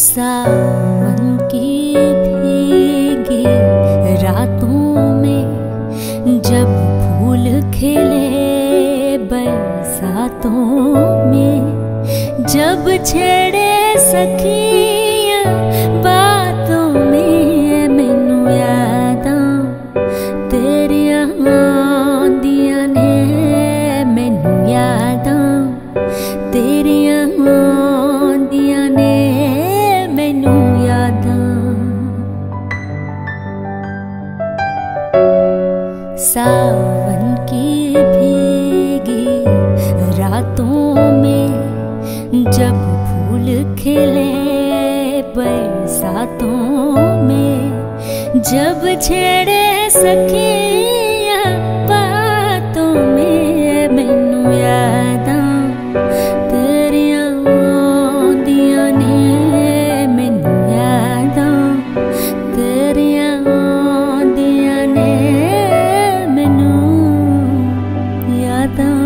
सावन की भीगी रातों में जब फूल खिले, बरसातों में जब छेड़े सखिया बातों में, मैनू यादां तेरिया आंदिया ने, मैनू यादां तेरिया आंदिया ने, मैनू यादां। सावन की भीगी रातों में जब फूल खिले, बरसातों में जब छेड़े सखिया बातों में, मैनू यादां तेरिया आंदिया ने, मैनू यादां तेरिया आंदिया ने, मैनू यादां।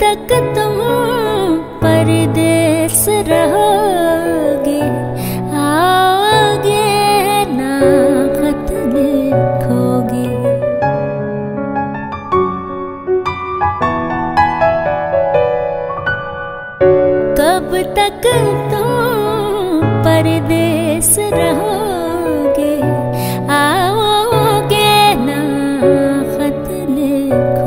तक तुम परदेस रहोगे, आओगे ना खत लिखोगे, कब तक तुम परदेस रहोगे, आओगे ना खत लिखोगे।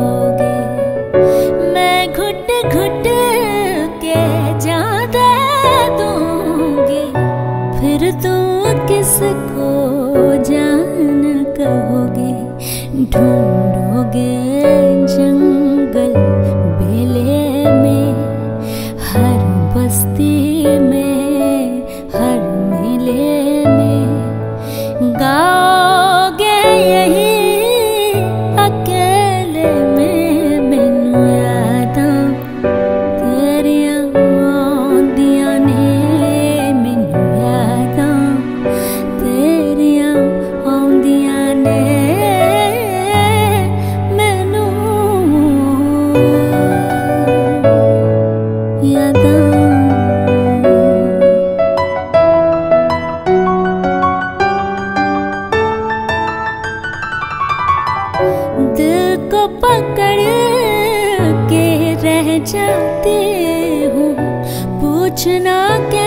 घुट घुट के जादा दूंगी, फिर तुम किसको जान कहोगे, ढूंढोगे जंगल बेले में, हर बस्ती में, हर मेले में, गाओगे यही पकड़ के रह जाते हो, पूछना क्या